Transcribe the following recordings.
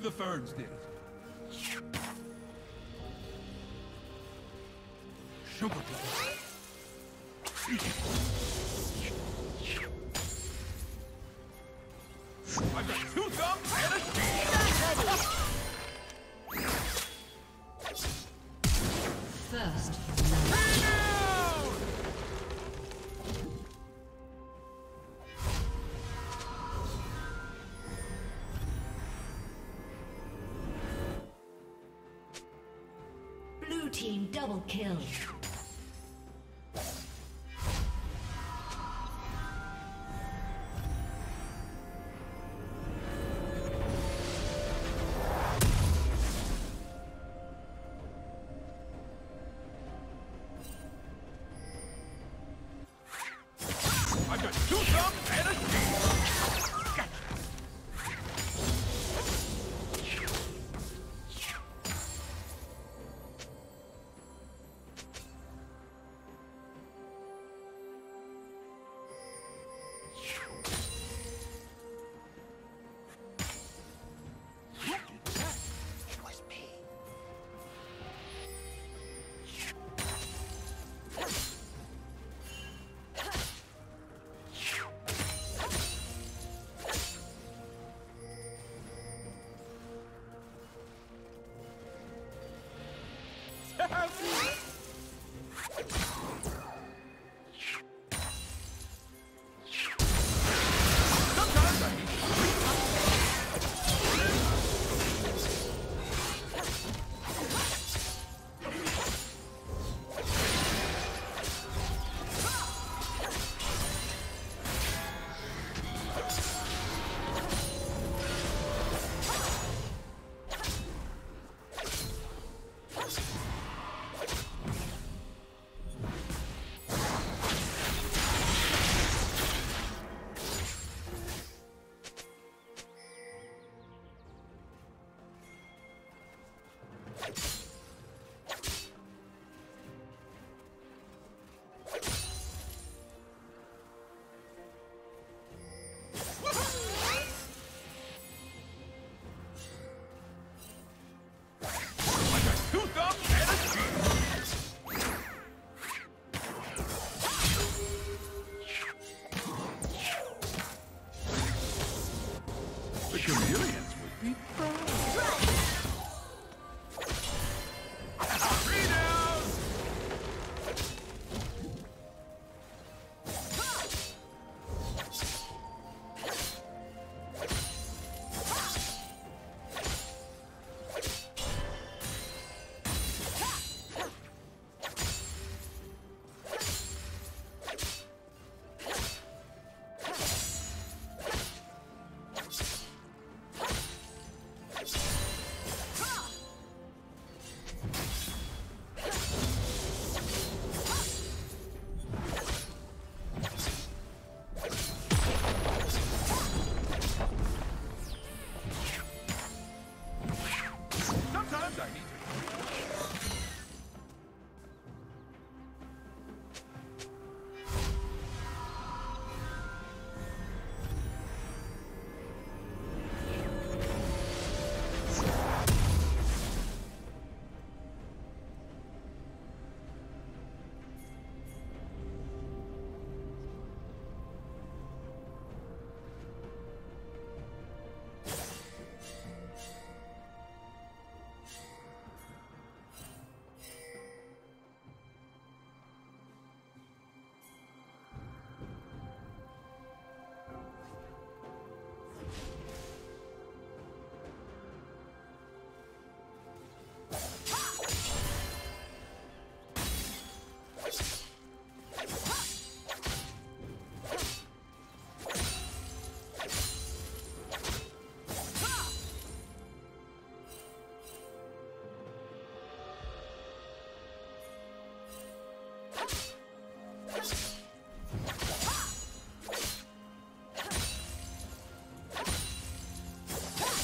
The ferns did. Sugar plums. I've got 2 thumbs and a shoulder. First. Team double kill. I've got 2 thumbs and a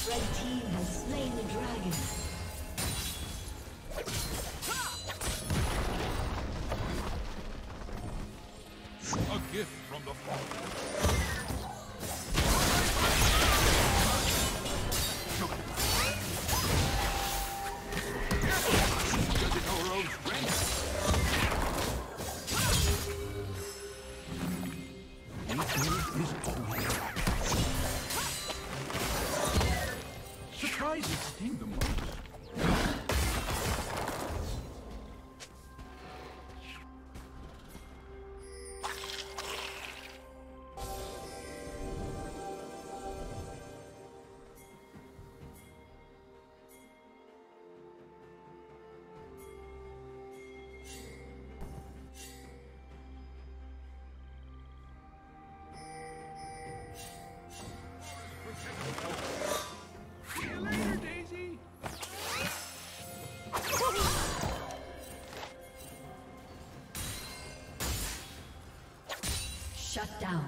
Red team has slain the dragon. A gift from the shut down.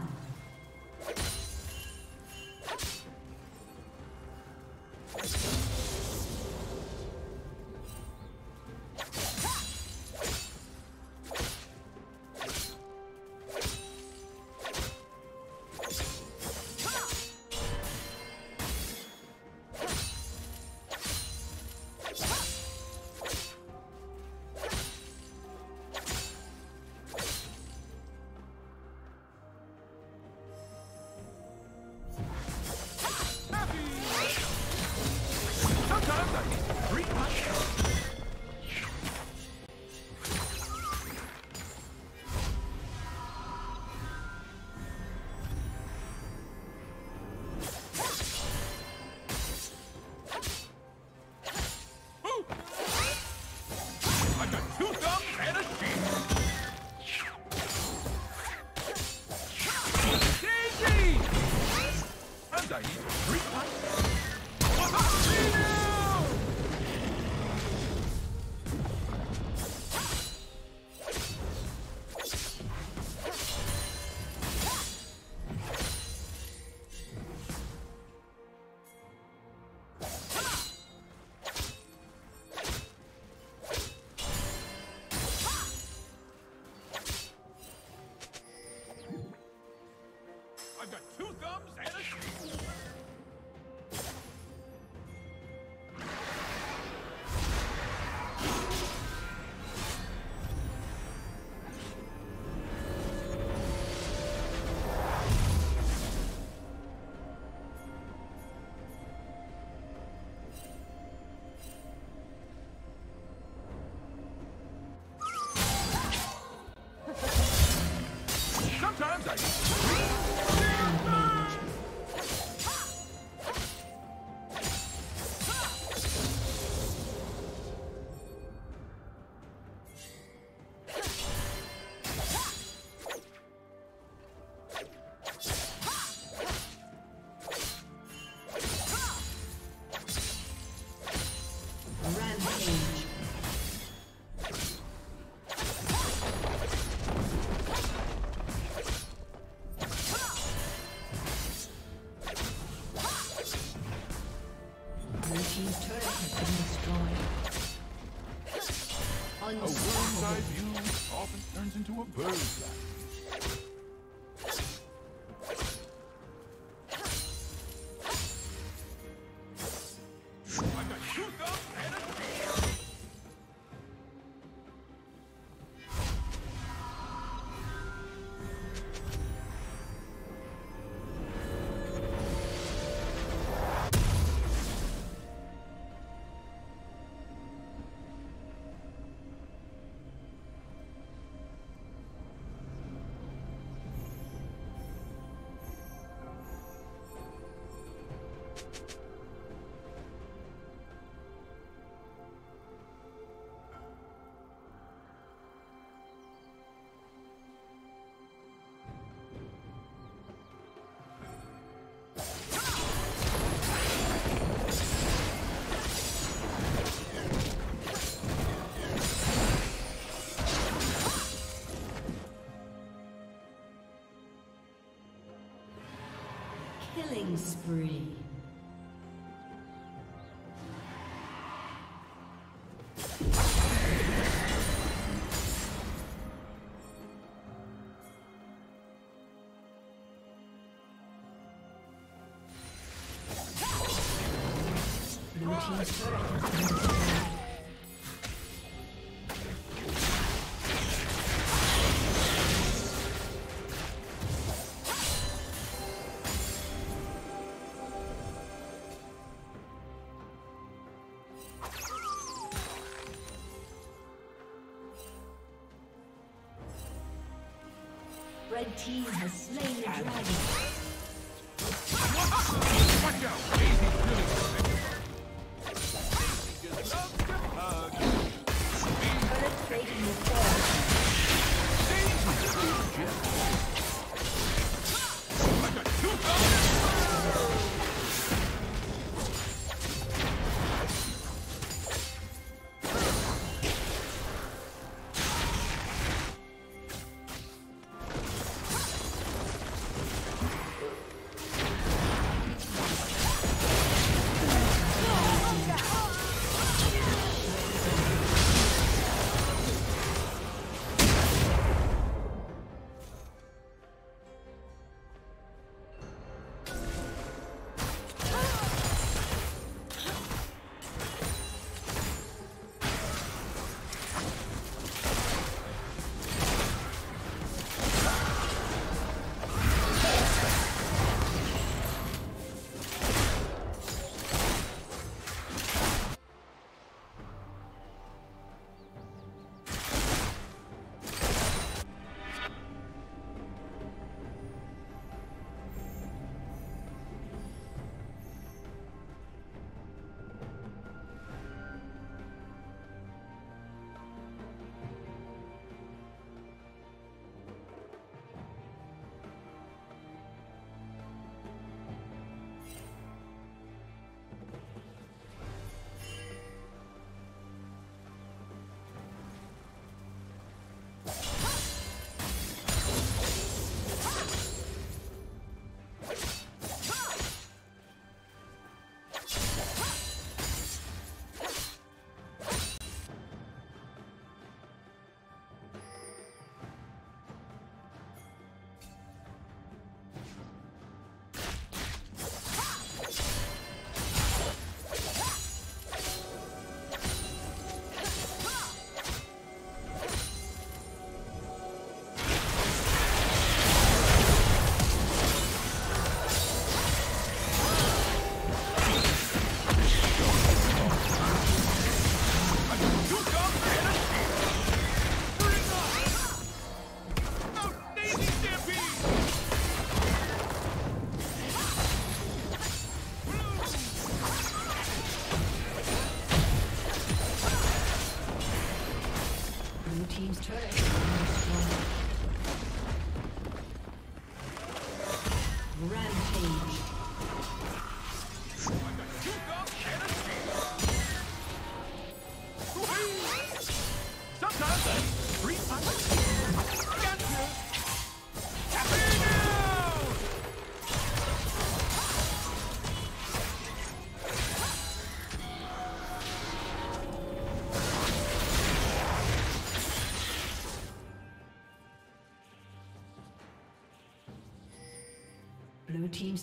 Into a bird's eye. Killing spree. Red team has slain the dragon. Blue team's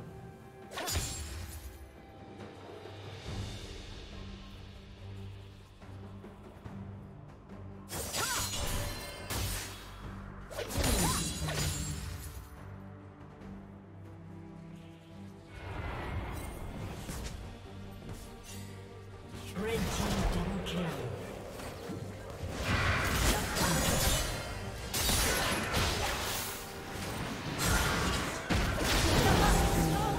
No!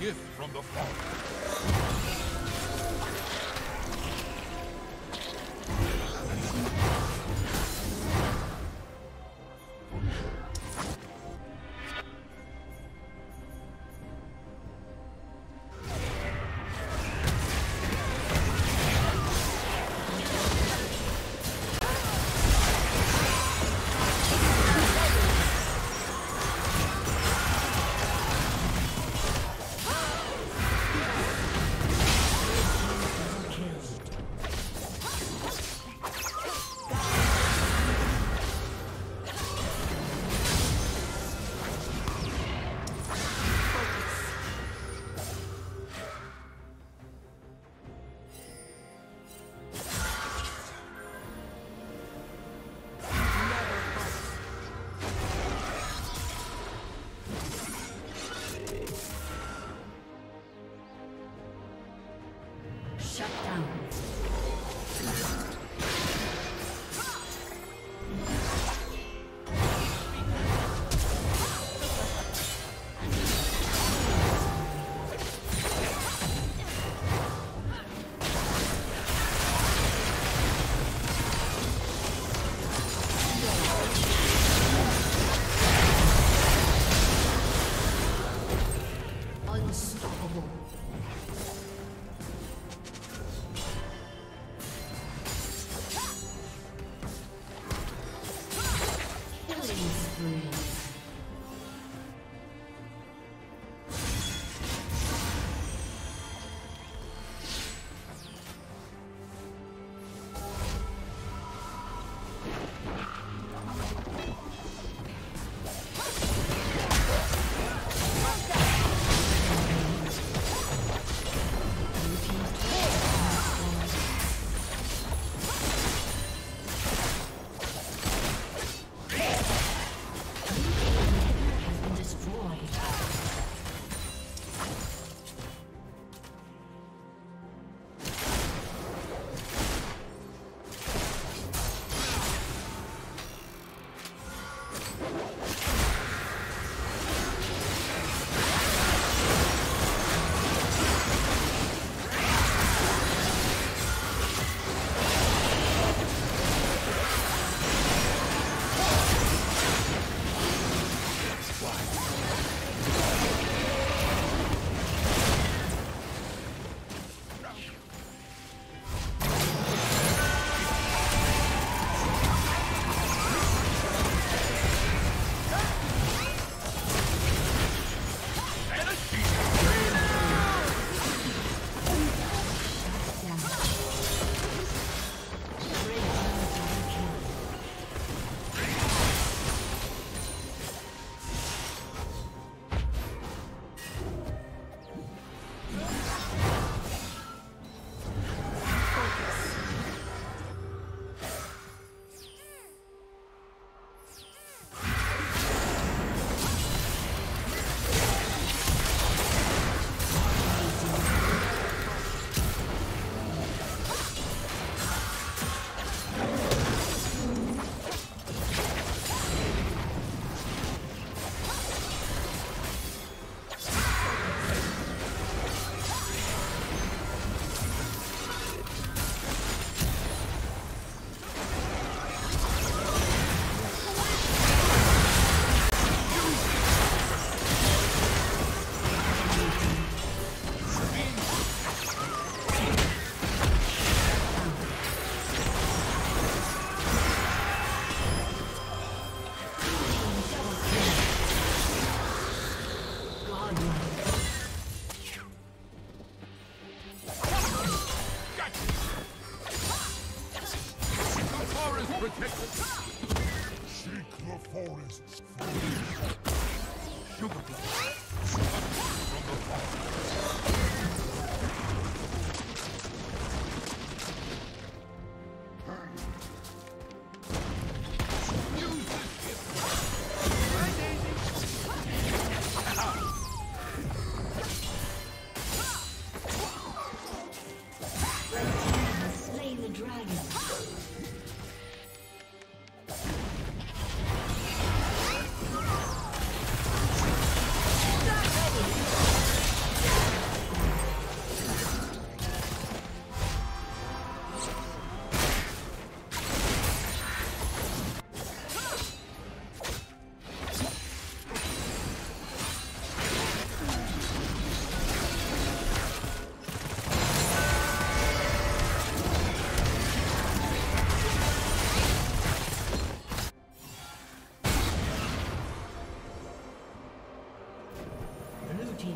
gift from the Father. Yeah. Blue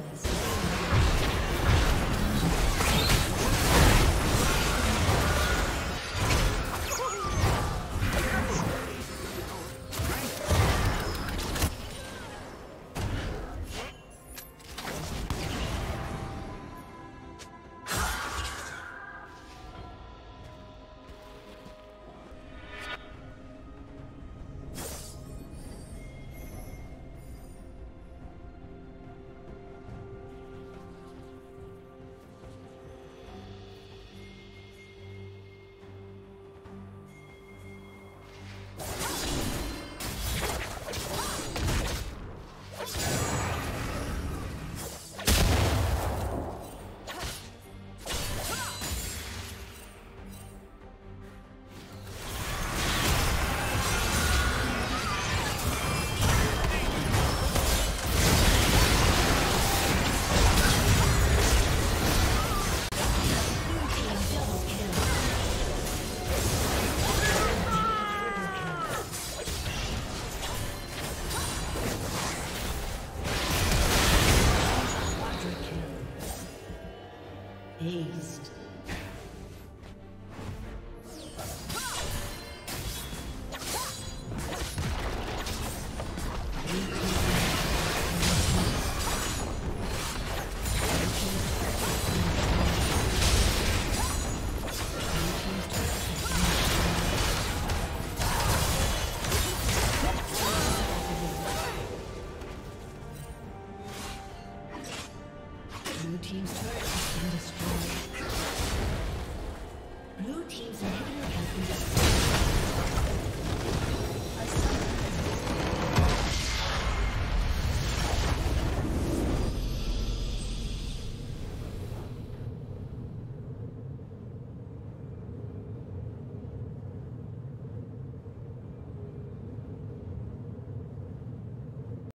team's inhibitor has been destroyed.